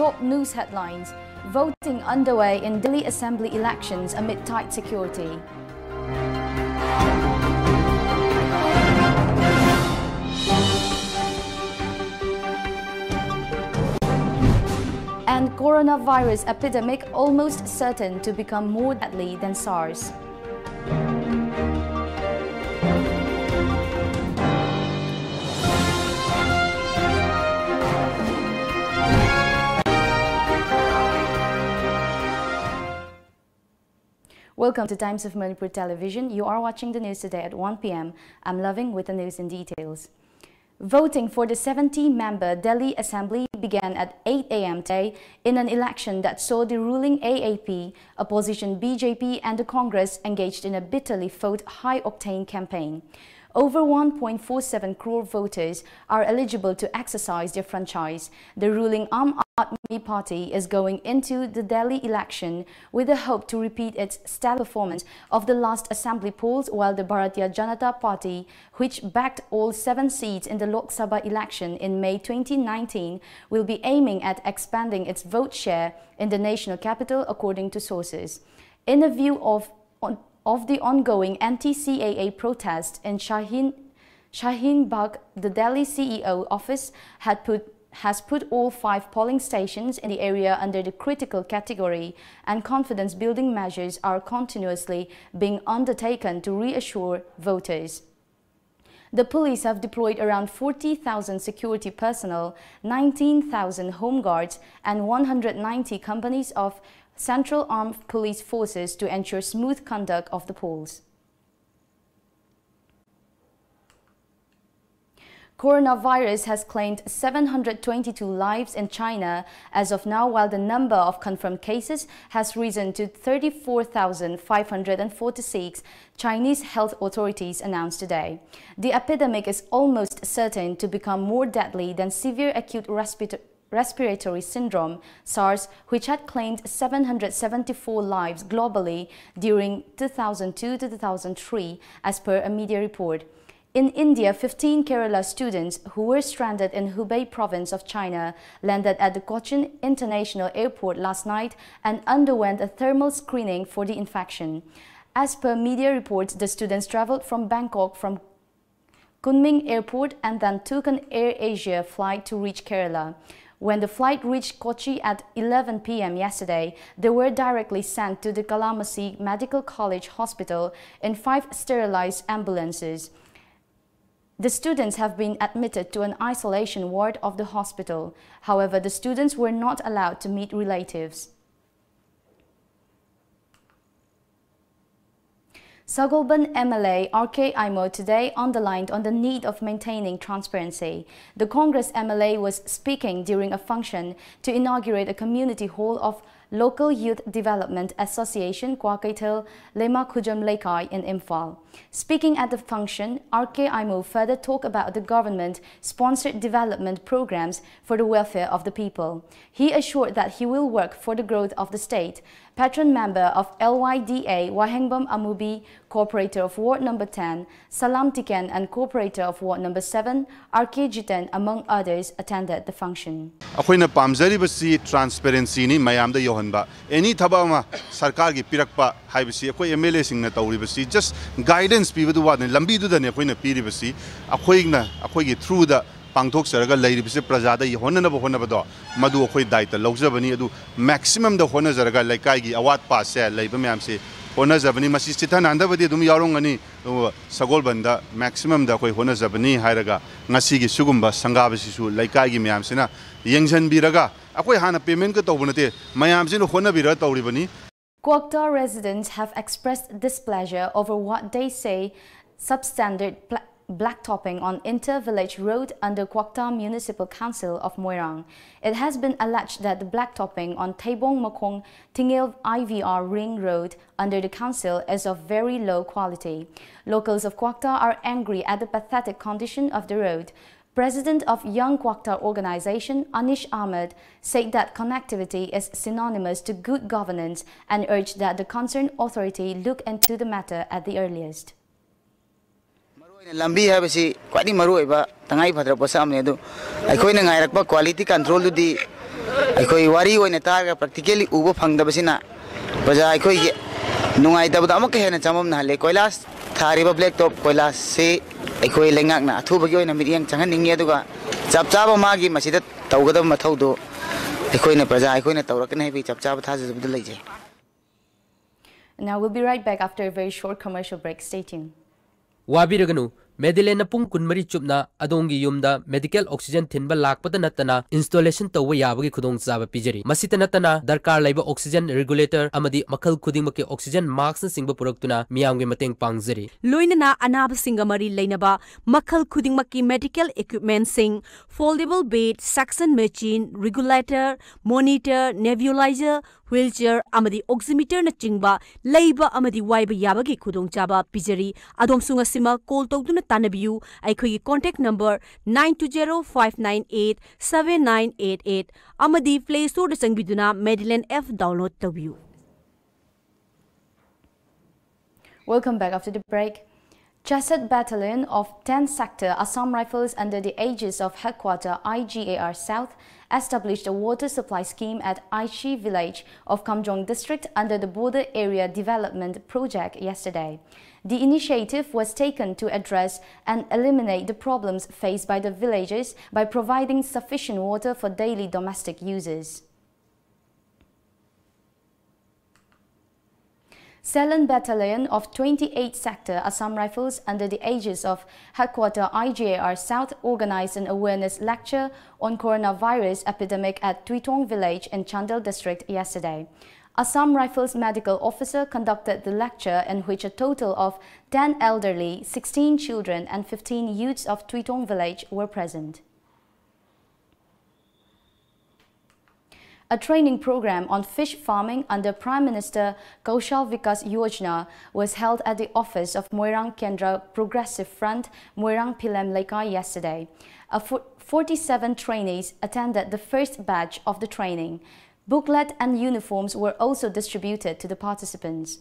top news headlines. Voting underway in Delhi Assembly elections amid tight security. And coronavirus epidemic almost certain to become more deadly than SARS. Welcome to Times of Manipur Television. You are watching the news today at 1 p.m. I'm Loving with the news and details. Voting for the 70-member Delhi Assembly began at 8 a.m. today in an election that saw the ruling AAP, opposition BJP and the Congress engaged in a bitterly fought high-octane campaign. Over 1.47 crore voters are eligible to exercise their franchise. The ruling Aam Aadmi Party is going into the Delhi election with the hope to repeat its stellar performance of the last assembly polls, while the Bharatiya Janata Party, which backed all 7 seats in the Lok Sabha election in May 2019, will be aiming at expanding its vote share in the national capital, according to sources. In the view of the ongoing anti-CAA protest in Shaheen Bagh, the Delhi CEO office has put all 5 polling stations in the area under the critical category, and confidence-building measures are continuously being undertaken to reassure voters. The police have deployed around 40,000 security personnel, 19,000 home guards, and 190 companies of Central Armed Police Forces to ensure smooth conduct of the polls. Coronavirus has claimed 722 lives in China as of now, while the number of confirmed cases has risen to 34,546, Chinese health authorities announced today. The epidemic is almost certain to become more deadly than severe acute respiratory syndrome, SARS, which had claimed 774 lives globally during 2002 to 2003, as per a media report. In India, 15 Kerala students who were stranded in Hubei province of China landed at the Kochi International Airport last night and underwent a thermal screening for the infection. As per media reports, the students traveled from Bangkok from Kunming Airport and then took an Air Asia flight to reach Kerala. When the flight reached Kochi at 11 p.m. yesterday, they were directly sent to the Kalamassery Medical College Hospital in 5 sterilized ambulances. The students have been admitted to an isolation ward of the hospital. However, the students were not allowed to meet relatives. Sagolban MLA RK Imo today underlined on the need of maintaining transparency. The Congress MLA was speaking during a function to inaugurate a community hall of Local Youth Development Association Kwakta Municipal in Imphal. Speaking at the function, RK Imo further talked about the government-sponsored development programs for the welfare of the people. He assured that he will work for the growth of the state. Patron member of LYDA Wahengbam Amubi, Corporator of Ward No. 10, Salam Tiken and Corporator of Ward No. 7, RK Jiten, among others, attended the function. Transparency any Tabama, Sarkagi, Pirakpa, Hibisi, Aqua Emelising Natoribasi, just guidance people to one, Lambidu than Aquina Piribasi, Aquina, Aquagi through the Pangtok Saraga Lady Bishop Prasada, Honanabo Honabado, Madu Aqui Dita, Loxabani do maximum the Honor Zaraga like Kaigi, Awat Pass, Labam say, Honor Zabani, Massitan, and the Dumiarongani, Sagolbanda, maximum the Honor Zabani, Hiraga, Nasigi Sugumba, Sangabasisu, like Kaigi Miamsina, Yangzan Biraga. Kwakta residents have expressed displeasure over what they say substandard blacktopping on inter-village road under Kwakta Municipal Council of Moirang. It has been alleged that the blacktopping on Taibong Mokong Tingil IVR Ring Road under the council is of very low quality. Locals of Kwakta are angry at the pathetic condition of the road. President of Young Kwakta Organization, Anish Ahmed, said that connectivity is synonymous to good governance and urged that the concerned authority look into the matter at the earliest. Lambi have a quite marueva, Tangai Padraposamnedu. I couldn't quality control to the ꯑꯩꯈꯣꯏ ꯋꯥꯔꯤ ꯑꯣꯏꯅ ꯇꯥꯔꯒ practically ꯎꯕ ꯐꯪꯗꯕꯁꯤꯅ ꯄ꯭ꯔꯖꯥ ꯑꯩꯈꯣꯏꯒꯤ ꯅꯨꯡꯉꯥꯏꯇꯕꯗ ꯑꯃꯨꯛꯀ ꯍꯦꯟꯅ ꯆꯃꯝꯅꯍꯜꯂꯦ ꯀꯣꯏꯂꯥꯁ ꯊꯥꯔꯤꯕ ꯕ꯭ꯂꯦꯛ ꯇꯣꯞ ꯀꯣꯏꯂꯥꯁꯁꯤ ꯑꯩꯈꯣꯏ ꯂꯩꯉꯥꯛꯅ ꯑꯊꯨꯕꯒꯤ ꯑꯣꯏꯅ ꯃꯤꯠꯌꯦꯡ ꯆꯪꯍꯟꯅꯤꯡꯉꯤ ꯑꯗꯨꯒ ꯆꯞ ꯆꯥꯕ ꯃꯥꯒꯤ ꯃꯁꯤꯗ ꯇꯧꯒꯗꯕ ꯃꯊꯧꯗꯨ ꯑꯩꯈꯣꯏꯅ ꯄ꯭ꯔꯖꯥ ꯑꯩꯈꯣꯏꯅ ꯇꯧꯔꯛꯀꯅꯤ ꯍꯥꯏꯕꯒꯤ ꯆꯞ ꯆꯥꯕ ꯊꯥꯖꯕꯗꯨ ꯂꯩꯖꯩ. Now we'll be right back after a very short commercial break. Stay tuned. Wabiraganu, Medilena Pung Kunmari Chupna, Adongi Yumda, medical oxygen thinba lakpata natana, installation tawa yabagi kudong zaba pijari. Masita natana, darkar laiba oxygen regulator, amadi makal kudimaki oxygen marks and singba puruktuna, miyangi mateng pangzari. Loinana anab singamari lainaba, makal kudimaki medical equipment sing, foldable bed, suction machine, regulator, monitor, nebulizer, wheelchair, amadi oximeter na chingba, laiba amadi waiba yabagi kudong zaba pijari, Adom Sunga Sima call Togduna Tanabiu, Aikoyi contact number 9205987988. Amadi Play Store de Sangbiduna, Madeline F. Download W. Welcome back after the break. Chasset Battalion of 10th Sector Assam Rifles under the aegis of Headquarter IGAR South established a water supply scheme at Aichi village of Kamjong District under the Border Area Development Project yesterday. The initiative was taken to address and eliminate the problems faced by the villagers by providing sufficient water for daily domestic uses. Selon Battalion of 28th Sector Assam Rifles under the aegis of Headquarter IGAR South organized an awareness lecture on coronavirus epidemic at Tuitong village in Chandel district yesterday. Assam Rifles medical officer conducted the lecture in which a total of 10 elderly, 16 children and 15 youths of Tuitong village were present. A training program on fish farming under Prime Minister Kaushal Vikas Yojana was held at the office of Moirang Kendra Progressive Front, Moirang Pilem Lekai yesterday. 47 trainees attended the first batch of the training. Booklet and uniforms were also distributed to the participants.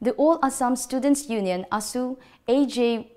The All-Assam Students' Union, ASU, AJYCP,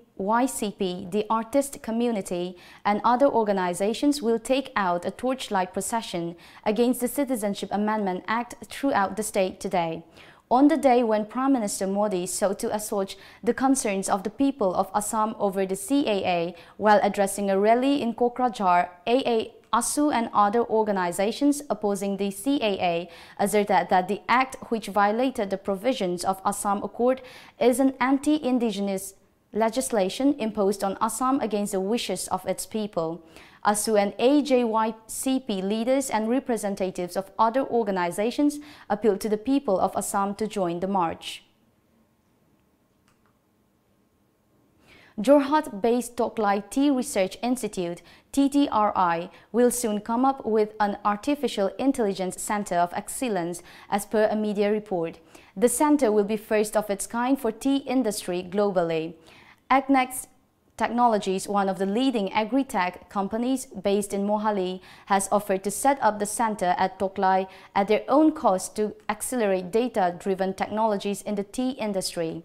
the artist community and other organizations will take out a torchlight procession against the Citizenship Amendment Act throughout the state today. On the day when Prime Minister Modi sought to assuage the concerns of the people of Assam over the CAA while addressing a rally in Kokrajhar, ASU and other organizations opposing the CAA asserted that the act, which violated the provisions of Assam Accord, is an anti-indigenous legislation imposed on Assam against the wishes of its people. ASU and AJYCP leaders and representatives of other organizations appealed to the people of Assam to join the march. Jorhat-based Toklai Tea Research Institute, TTRI, will soon come up with an Artificial Intelligence Center of Excellence as per a media report. The center will be first of its kind for tea industry globally. Agnext Technologies, one of the leading agri-tech companies based in Mohali, has offered to set up the center at Toklai at their own cost to accelerate data-driven technologies in the tea industry.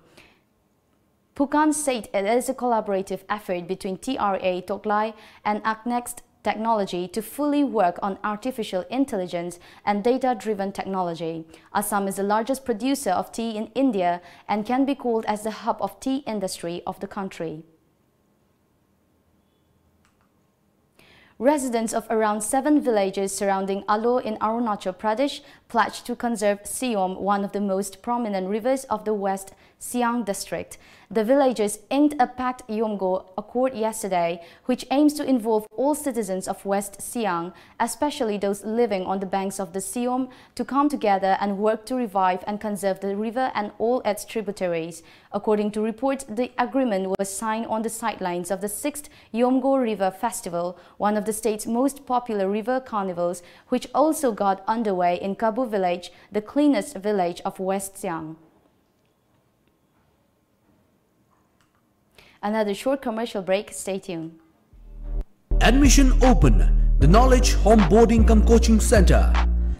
Pukan said it is a collaborative effort between TRA Toklai and Agnext Technology to fully work on artificial intelligence and data-driven technology. Assam is the largest producer of tea in India and can be called as the hub of tea industry of the country. Residents of around 7 villages surrounding Alo in Arunachal Pradesh pledged to conserve Siom, one of the most prominent rivers of the West Siang district. The villagers inked a pact Yomgo Accord yesterday, which aims to involve all citizens of West Siang, especially those living on the banks of the Siom, to come together and work to revive and conserve the river and all its tributaries. According to reports, the agreement was signed on the sidelines of the 6th Yomgo River Festival, one of the state's most popular river carnivals, which also got underway in Kabu village, the cleanest village of West Siang. Another short commercial break, stay tuned. Admission open, the Knowledge Home Boarding Cum Coaching Center.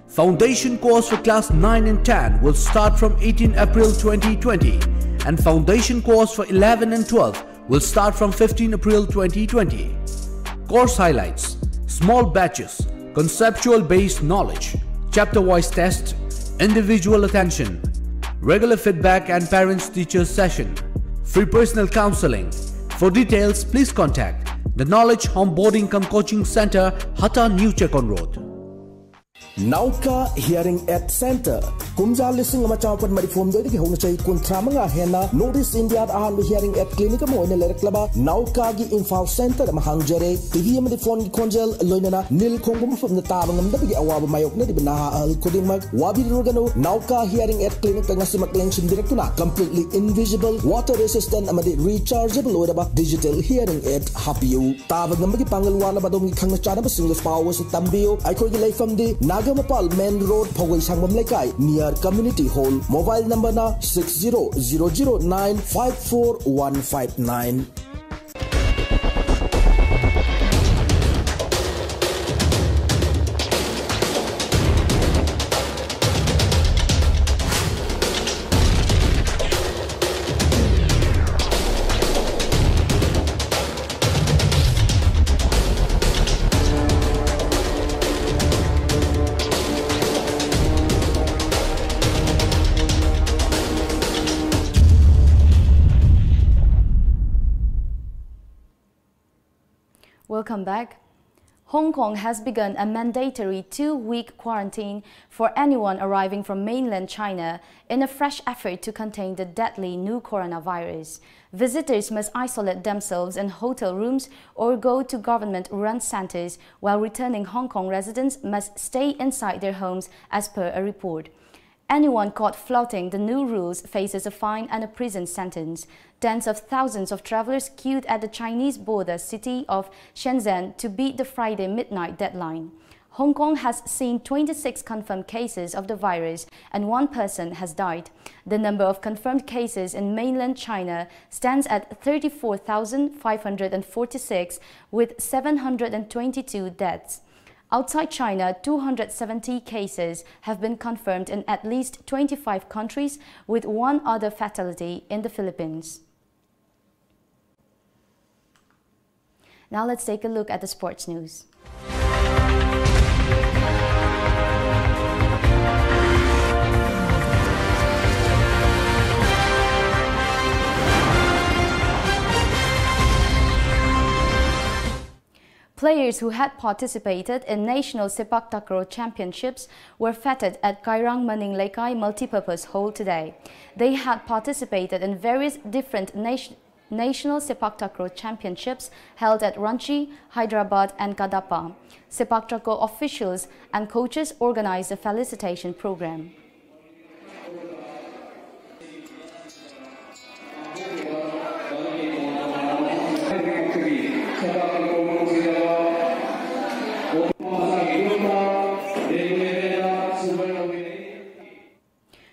Foundation course for class 9 and 10 will start from 18 April 2020 and foundation course for 11 and 12 will start from 15 April 2020. Course highlights, small batches, conceptual-based knowledge, chapter-wise test, individual attention, regular feedback and parents-teacher session, free personal counseling. For details, please contact the Knowledge Home Boarding cum Coaching Center, Hatta New Chekon Road. Nauka Hearing Aid Center. Kumja listing amachapad marifom doidi ki hona chai kuntramanga hena Northeast India ahan hearing aid clinic mo ene lereklaba Nauka gi Infal Center mahangjare tv amadi phone gi konjel loinana nil khongum from the tabangam da bi awab mayokne di bana al kudimag wabi rogano Nauka Hearing Aid Clinic tangasi maklensin direktuna completely invisible water resistant amadi rechargeable oraba digital hearing aid hapiu tabangam gi pangalwana badom gi khangna chana single powers tambio aikoi gi leifam di Nagamapal Main Road Phawai Sangbam Lekai near Community Hall. Mobile number na 60009541159. Welcome back. Hong Kong has begun a mandatory two-week quarantine for anyone arriving from mainland China in a fresh effort to contain the deadly new coronavirus. Visitors must isolate themselves in hotel rooms or go to government-run centers, while returning Hong Kong residents must stay inside their homes as per a report. Anyone caught flouting the new rules faces a fine and a prison sentence. Tens of thousands of travelers queued at the Chinese border city of Shenzhen to beat the Friday midnight deadline. Hong Kong has seen 26 confirmed cases of the virus and one person has died. The number of confirmed cases in mainland China stands at 34,546 with 722 deaths. Outside China, 270 cases have been confirmed in at least 25 countries, with one other fatality in the Philippines. Now let's take a look at the sports news. Players who had participated in National Sepak Takraw Championships were feted at Kairang Maning Lekai Multipurpose Hall today. They had participated in various different National Sepak Takraw Championships held at Ranchi, Hyderabad and Kadapa. Sepak Takraw officials and coaches organized a felicitation program.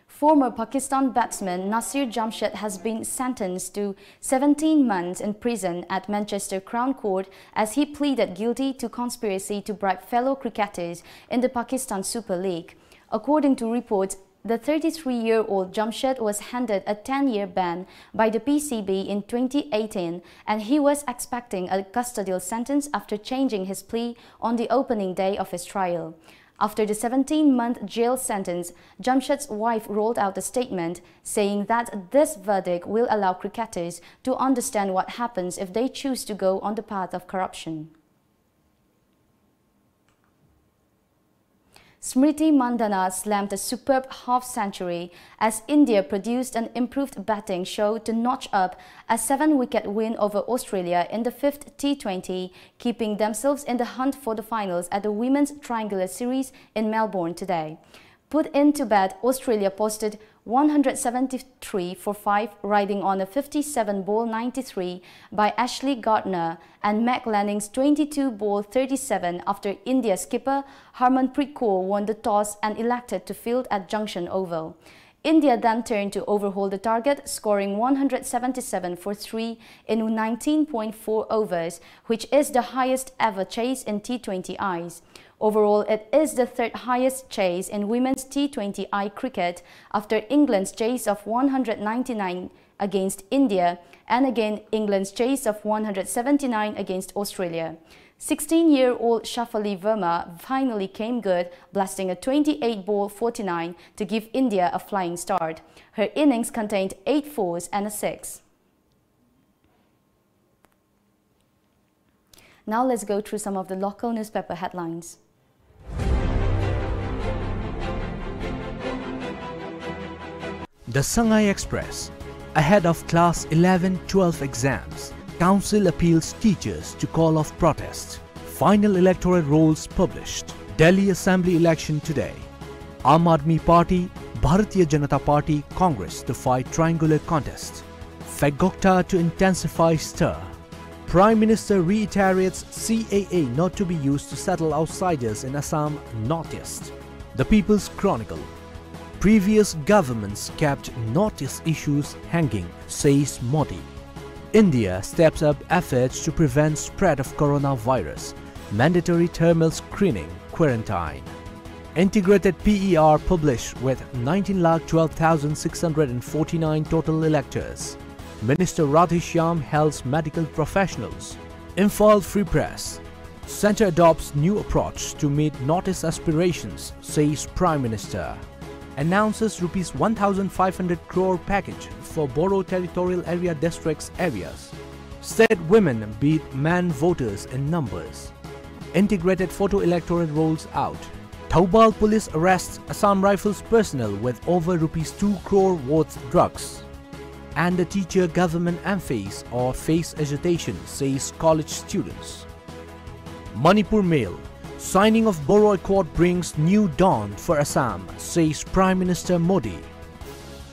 Former Pakistan batsman Nasir Jamshed has been sentenced to 17 months in prison at Manchester Crown Court as he pleaded guilty to conspiracy to bribe fellow cricketers in the Pakistan Super League. According to reports, the 33-year-old Jamshed was handed a 10-year ban by the PCB in 2018 and he was expecting a custodial sentence after changing his plea on the opening day of his trial. After the 17-month jail sentence, Jamshed's wife rolled out a statement saying that this verdict will allow cricketers to understand what happens if they choose to go on the path of corruption. Smriti Mandhana slammed a superb half-century as India produced an improved batting show to notch up a 7-wicket win over Australia in the 5th T20, keeping themselves in the hunt for the finals at the Women's Triangular Series in Melbourne today. Put into bat, Australia posted 173 for 5, riding on a 57-ball 93 by Ashley Gardner and Meg Lanning's 22-ball 37 after India skipper Harmanpreet Kaur won the toss and elected to field at Junction Oval. India then turned to overhaul the target, scoring 177 for 3 in 19.4 overs, which is the highest ever chase in T20Is. Overall, it is the third highest chase in women's T20I cricket after England's chase of 199 against India and again England's chase of 179 against Australia. 16-year-old Shafali Verma finally came good, blasting a 28-ball 49 to give India a flying start. Her innings contained 8 fours and a 6. Now let's go through some of the local newspaper headlines. The Shanghai Express. Ahead of Class 11-12 exams, Council appeals teachers to call off protests. Final electoral rolls published. Delhi Assembly election today. Aam Aadmi Party, Bharatiya Janata Party, Congress to fight triangular contest. Fegokta to intensify stir. Prime Minister reiterates CAA not to be used to settle outsiders in Assam Northeast. The People's Chronicle. Previous governments kept notice issues hanging, says Modi. India steps up efforts to prevent spread of coronavirus. Mandatory thermal screening, quarantine. Integrated PER published with 19,12,649 total electors. Minister Radheshyam helps medical professionals. Imphal Free Press. Centre adopts new approach to meet notice aspirations, says Prime Minister. Announces Rs 1,500 crore package for Boro territorial area districts areas. Said women beat men voters in numbers. Integrated photo electoral rolls out. Taubal police arrests Assam Rifles personnel with over Rs 2 crore worth drugs. And the teacher government emphase or face agitation, says college students. Manipur Mail. Signing of Boro Accord brings new dawn for Assam, says Prime Minister Modi.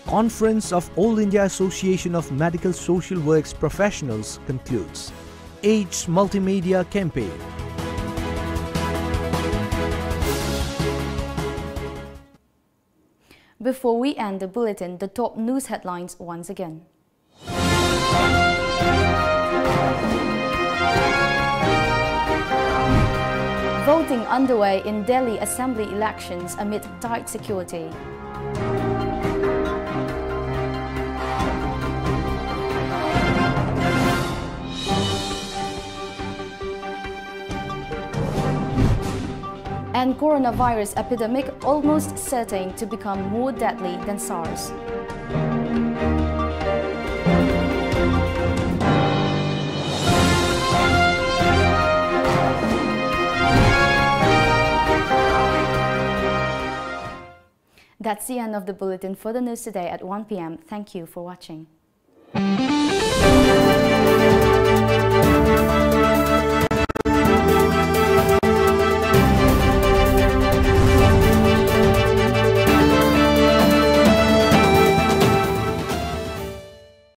Conference of All India Association of Medical Social Works Professionals concludes. AIDS Multimedia Campaign. Before we end the bulletin, the top news headlines once again. Voting underway in Delhi Assembly elections amid tight security. And coronavirus epidemic almost certain to become more deadly than SARS. That's the end of the bulletin for the news today at 1 p.m. Thank you for watching.